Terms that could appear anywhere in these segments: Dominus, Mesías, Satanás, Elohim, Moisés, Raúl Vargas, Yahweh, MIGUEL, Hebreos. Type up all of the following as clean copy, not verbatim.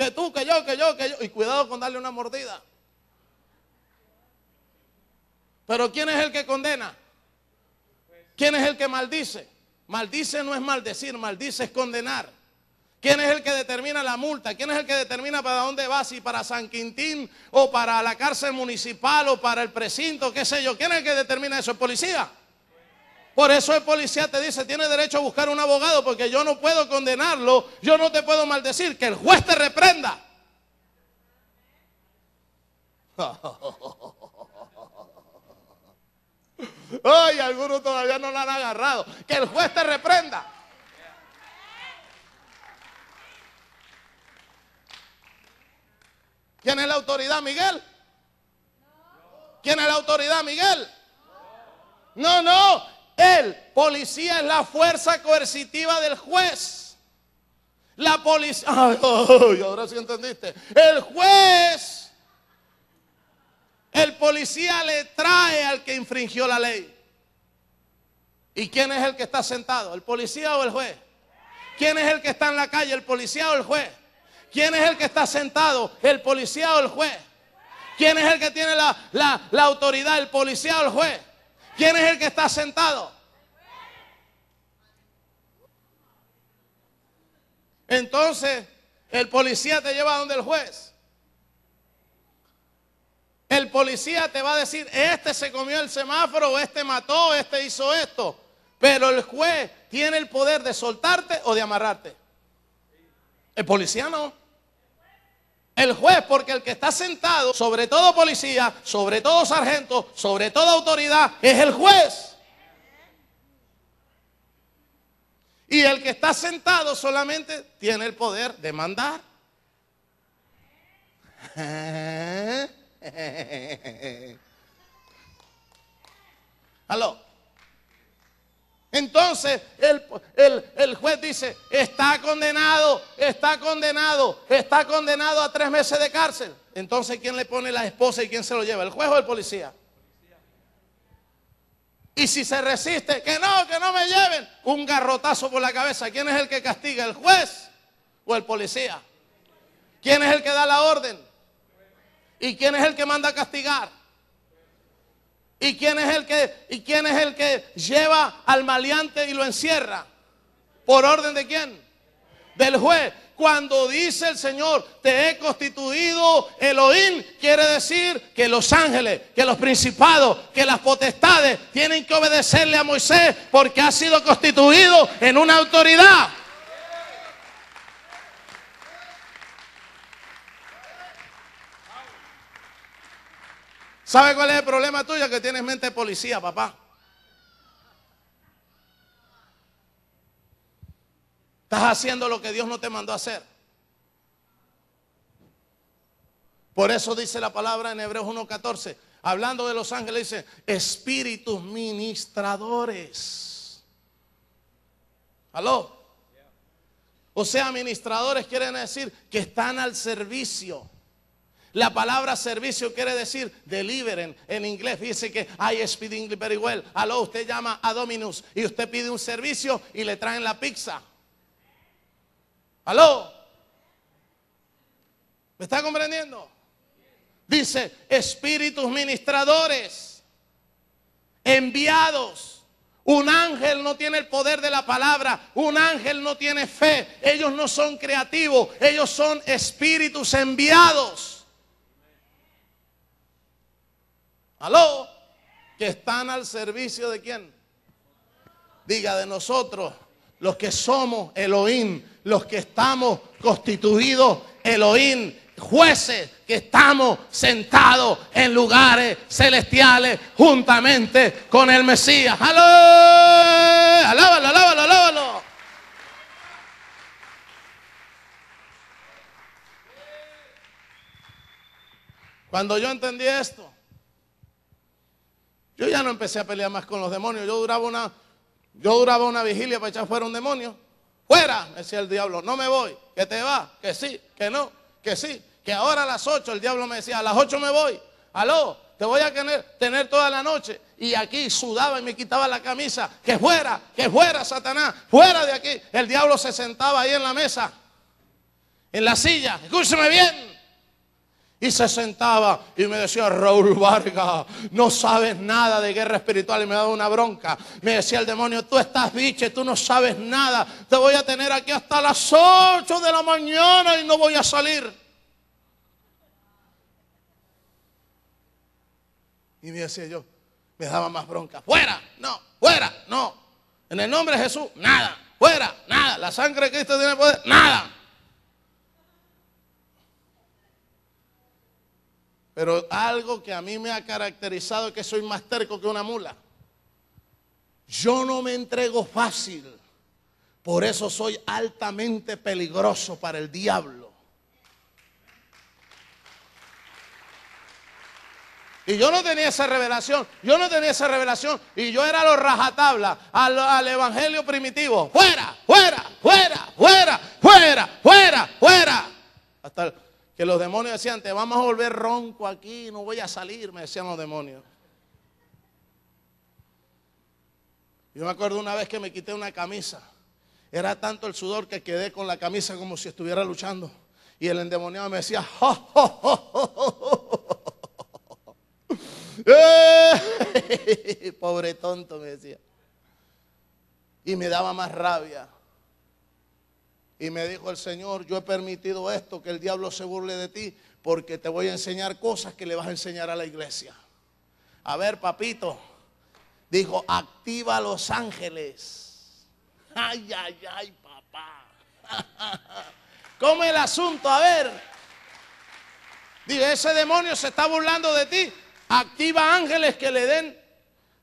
que tú, que yo. Y cuidado con darle una mordida. Pero ¿quién es el que condena? ¿Quién es el que maldice? Maldice no es maldecir, maldice es condenar. ¿Quién es el que determina la multa? ¿Quién es el que determina para dónde va? Si para San Quintín o para la cárcel municipal o para el precinto, qué sé yo. ¿Quién es el que determina eso? ¿El policía? Por eso el policía te dice, tiene derecho a buscar un abogado porque yo no puedo condenarlo, yo no te puedo maldecir, que el juez te reprenda. Ay, algunos todavía no la han agarrado. Que el juez te reprenda. ¿Quién es la autoridad, Miguel? ¿Quién es la autoridad, Miguel? No, no, el policía es la fuerza coercitiva del juez. La policía, ahora sí entendiste. El juez, el policía le trae al que infringió la ley. ¿Y quién es el que está sentado? ¿El policía o el juez? ¿Quién es el que está en la calle? ¿El policía o el juez? ¿Quién es el que está sentado? ¿El policía o el juez? ¿Quién es el que tiene la autoridad? ¿El policía o el juez? ¿Quién es el que está sentado? Entonces, el policía te lleva donde el juez. El policía te va a decir, este se comió el semáforo, este mató, este hizo esto. Pero el juez tiene el poder de soltarte o de amarrarte. El policía no. El juez, porque el que está sentado, sobre todo policía, sobre todo sargento, sobre toda autoridad, es el juez. Y el que está sentado solamente tiene el poder de mandar. Aló. Entonces el juez dice, está condenado, está condenado, está condenado a 3 meses de cárcel. Entonces, ¿quién le pone la esposa y quién se lo lleva? ¿El juez o el policía? Y si se resiste, que no me lleven, un garrotazo por la cabeza. ¿Quién es el que castiga? ¿El juez o el policía? ¿Quién es el que da la orden? ¿Y quién es el que manda a castigar? ¿Y quién es el que lleva al maleante y lo encierra? ¿Por orden de quién? Del juez. Cuando dice el Señor, te he constituido Elohim, quiere decir que los ángeles, que los principados, que las potestades tienen que obedecerle a Moisés porque ha sido constituido en una autoridad. ¿Sabe cuál es el problema tuyo? Que tienes mente de policía, papá. Estás haciendo lo que Dios no te mandó a hacer. Por eso dice la palabra en Hebreos 1:14, hablando de los ángeles, dice, espíritus ministradores. ¿Aló? O sea, ministradores quieren decir que están al servicio. La palabra servicio quiere decir deliveren en inglés. Fíjese que I speak English very well. Aló, usted llama a Dominus y usted pide un servicio y le traen la pizza. Aló, ¿me está comprendiendo? Dice espíritus ministradores, enviados. Un ángel no tiene el poder de la palabra, un ángel no tiene fe. Ellos no son creativos, ellos son espíritus enviados. Aló, que están al servicio de quién. Diga, de nosotros, los que somos Elohim, los que estamos constituidos Elohim, jueces que estamos sentados en lugares celestiales juntamente con el Mesías. Aló, alábalo, alábalo, alábalo. Cuando yo entendí esto, yo ya no empecé a pelear más con los demonios. Yo duraba una vigilia para echar fuera un demonio. ¡Fuera! Me decía el diablo, no me voy, que te va, que sí, que no, que sí, que ahora a las 8, el diablo me decía, a las 8 me voy. Aló, te voy a tener toda la noche. Y aquí sudaba y me quitaba la camisa, que fuera Satanás, fuera de aquí. El diablo se sentaba ahí en la mesa en la silla, escúcheme bien. Y se sentaba y me decía: Raúl Vargas, no sabes nada de guerra espiritual. Y me daba una bronca. Me decía el demonio: tú estás biche, tú no sabes nada. Te voy a tener aquí hasta las 8 de la mañana y no voy a salir. Y me decía yo, me daba más bronca: fuera, no, fuera, no. En el nombre de Jesús, nada, fuera, nada. La sangre de Cristo tiene poder, nada. Pero algo que a mí me ha caracterizado es que soy más terco que una mula. Yo no me entrego fácil. Por eso soy altamente peligroso para el diablo. Y yo no tenía esa revelación. Yo no tenía esa revelación. Y yo era a los rajatabla, al evangelio primitivo. ¡Fuera! ¡Fuera! ¡Fuera! ¡Fuera! ¡Fuera! ¡Fuera! ¡Fuera! Hasta el... que los demonios decían: te vamos a volver ronco aquí, no voy a salir, me decían los demonios. Yo me acuerdo una vez que me quité una camisa. Era tanto el sudor que quedé con la camisa como si estuviera luchando. Y el endemoniado me decía: ¡jo, jo, jo, jo, jo! Pobre tonto, me decía. Y me daba más rabia. Y me dijo el Señor: yo he permitido esto, que el diablo se burle de ti, porque te voy a enseñar cosas que le vas a enseñar a la iglesia. A ver, papito, dijo: activa a los ángeles. Ay, ay, ay, papá. ¿Cómo el asunto? A ver. Dije: ese demonio se está burlando de ti. Activa ángeles que le den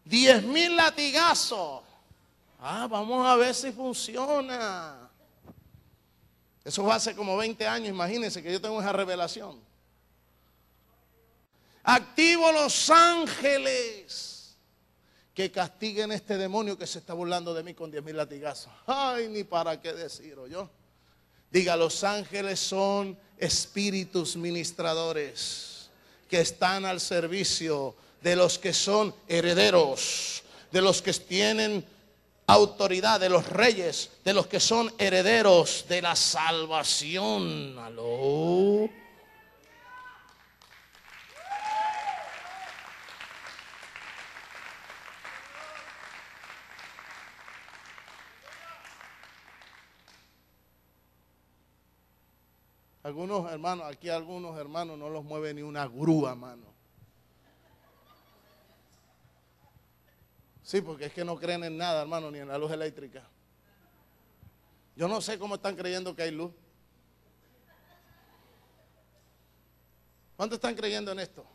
10.000 latigazos. Ah, vamos a ver si funciona. Eso fue hace como 20 años, imagínense que yo tengo esa revelación. Activo los ángeles que castiguen a este demonio que se está burlando de mí con 10.000 latigazos. Ay, ni para qué decir, ¿oyó? Diga: los ángeles son espíritus ministradores que están al servicio de los que son herederos, de los que tienen autoridad, de los reyes, de los que son herederos de la salvación. ¿Aló? Algunos hermanos, aquí algunos hermanos no los mueve ni una grúa, mano. Sí, porque es que no creen en nada, hermano, ni en la luz eléctrica. Yo no sé cómo están creyendo que hay luz. ¿Cuántos están creyendo en esto?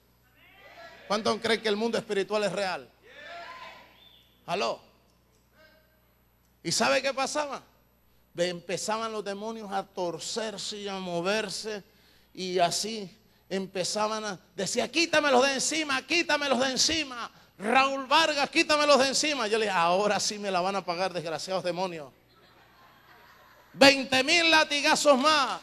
¿Cuántos creen que el mundo espiritual es real? ¿Aló? ¿Y sabe qué pasaba? Empezaban los demonios a torcerse y a moverse, y así empezaban a decir: quítamelos de encima, quítamelos de encima. Raúl Vargas, quítamelos de encima. Yo le dije: ahora sí me la van a pagar, desgraciados demonios. 20.000 latigazos más.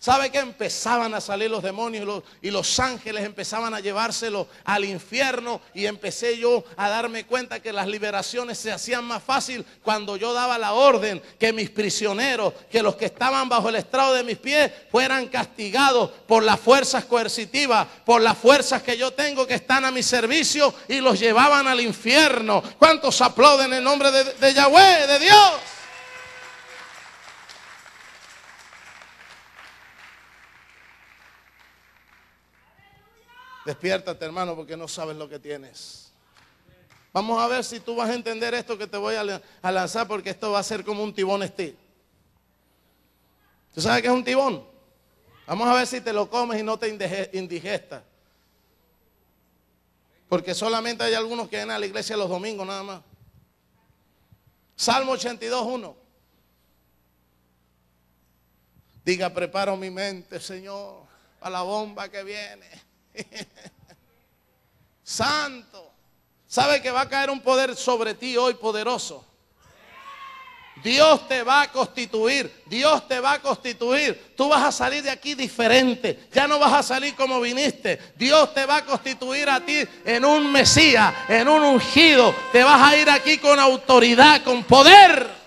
¿Sabe qué? Empezaban a salir los demonios y los ángeles empezaban a llevárselos al infierno. Y empecé yo a darme cuenta que las liberaciones se hacían más fácil cuando yo daba la orden que mis prisioneros, que los que estaban bajo el estrado de mis pies, fueran castigados por las fuerzas coercitivas, por las fuerzas que yo tengo que están a mi servicio, y los llevaban al infierno. ¿Cuántos aplauden en nombre de Yahweh, de Dios? Despiértate, hermano, porque no sabes lo que tienes. Vamos a ver si tú vas a entender esto que te voy a lanzar, porque esto va a ser como un tibón estilo. ¿Tú sabes qué es un tibón? Vamos a ver si te lo comes y no te indigestas. Porque solamente hay algunos que vienen a la iglesia los domingos nada más. Salmo 82:1. Diga: preparo mi mente, Señor, para la bomba que viene. Santo. ¿Sabe que va a caer un poder sobre ti hoy poderoso? Dios te va a constituir. Dios te va a constituir. Tú vas a salir de aquí diferente. Ya no vas a salir como viniste. Dios te va a constituir a ti en un Mesías, en un ungido. Te vas a ir aquí con autoridad, con poder.